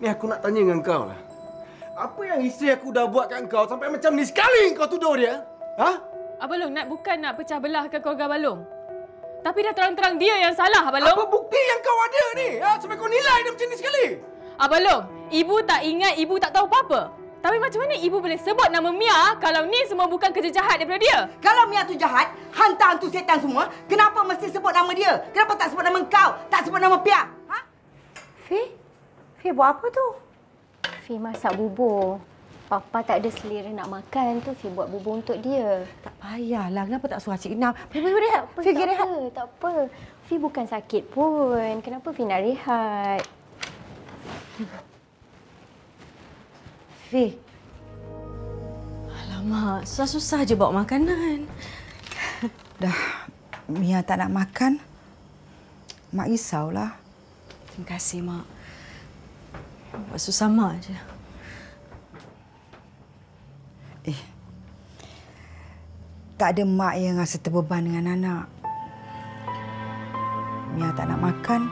Ni aku nak tanya dengan kau lah. Apa yang isteri aku dah buat kat kau sampai macam ni sekali kau tuduh dia? Ha? Abalong nak bukan nak pecah belahkan keluarga Abalong. Tapi dah terang-terang dia yang salah, Abalong. Apa bukti yang kau ada ni? Ha? Sampai kau nilai dia macam ni sekali? Abalong, ibu tak ingat, ibu tak tahu apa-apa. Tapi macam mana ibu boleh sebut nama Mia kalau ni semua bukan kerja jahat daripada dia? Kalau Mia tu jahat, hantar hantu setan semua, kenapa mesti sebut nama dia? Kenapa tak sebut nama kau? Tak sebut nama Pia? Ha? Fee? Fee buat apa tu? Fee masak bubur. Papa tak ada selera nak makan tu, Fee buat bubur untuk dia. Tak payahlah. Kenapa tak suruh Cik Inam? Boleh rehat. Fee pergi rehat. Tak apa. Fee bukan sakit pun. Kenapa Fee nak rehat? Fee. Alamak, susah-susah je bawa makanan. Dah, Mia tak nak makan. Mak risaulah. Terima kasih, Mak. Buat susah Mak je. Eh, tak ada mak yang rasa terbeban dengan anak. Mia tak nak makan.